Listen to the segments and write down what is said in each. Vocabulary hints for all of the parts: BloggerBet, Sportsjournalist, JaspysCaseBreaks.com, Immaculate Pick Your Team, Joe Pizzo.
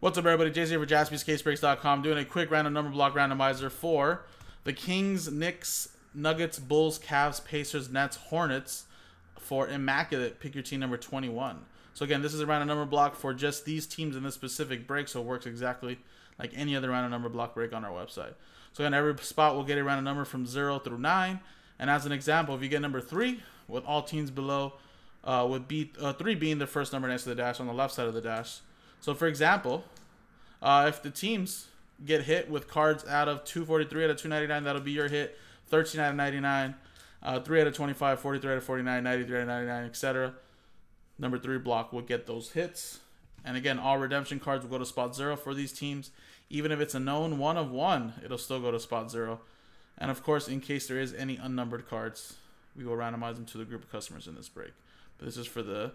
What's up, everybody? Jason here for JaspysCaseBreaks.com, doing a quick random number block randomizer for the Kings, Knicks, Nuggets, Bulls, Cavs, Pacers, Nets, Hornets for Immaculate Pick Your Team number 21. So again, this is a random number block for just these teams in this specific break, so it works exactly like any other random number block break on our website. So again, every spot will get a random number from 0 through 9. And as an example, if you get number 3, with all teams below, with 3 being the first number next to the dash on the left side of the dash. So for example, if the teams get hit with cards out of 243 out of 299, that'll be your hit. 13 out of 99, 3 out of 25, 43 out of 49, 93 out of 99, etc. Number 3 block will get those hits. And again, all redemption cards will go to spot 0 for these teams. Even if it's a known 1 of 1, it'll still go to spot 0. And of course, in case there is any unnumbered cards, we will randomize them to the group of customers in this break. But this is for the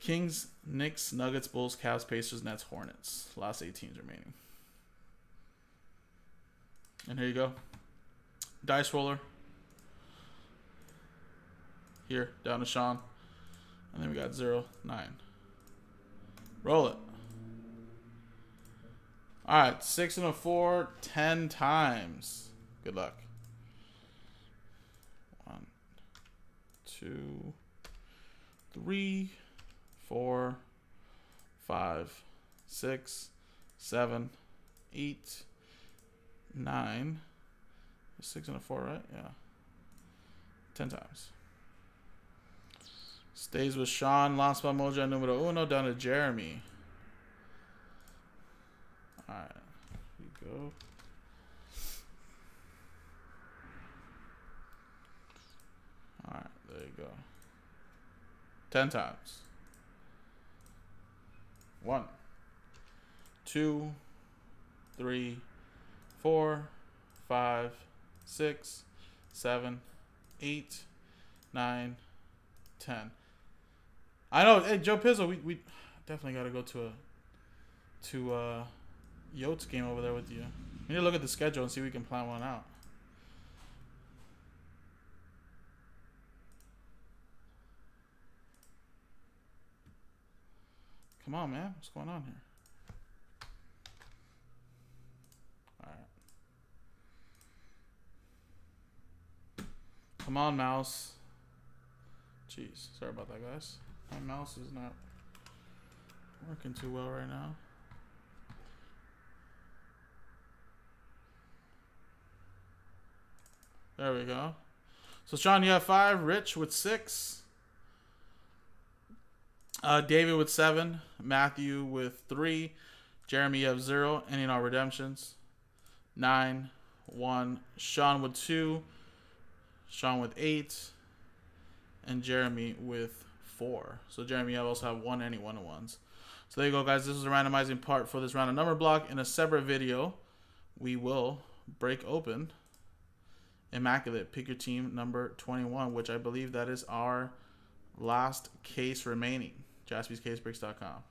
Kings, Knicks, Nuggets, Bulls, Cavs, Pacers, Nets, Hornets. Last 8 teams remaining. And here you go. Dice roller. Here, down to Sean. And then we got 0, 9. Roll it. Alright, 6 and a 4, 10 times. Good luck. 1, 2, 3, 4, 5, 6, 7, 8, 9. 6 and a 4, right? Yeah. 10 times. Stays with Sean. Last spot mojo numero uno. Down to Jeremy. Alright. Here we go. Alright. There you go. 10 times. 1, 2, 3, 4, 5, 6, 7, 8, 9, 10. I know, hey, Joe Pizzo, we definitely gotta go to a Yotes game over there with you. We need to look at the schedule and see if we can plan one out. Come on, man. What's going on here? Alright. Come on, mouse. Jeez. Sorry about that, guys. My mouse is not working too well right now. There we go. So, Sean, you have 5. Rich with 6. David with 7, Matthew with 3, Jeremy you have 0, ending all redemptions, 9, 1, Sean with 2, Sean with 8, and Jeremy with 4. So Jeremy, you also have 1 ending 1 of 1s. So there you go, guys. This was the randomizing part for this random number block. In a separate video, we will break open Immaculate Pick Your Team number 21, which I believe that is our last case remaining. JaspysCaseBreaks.com.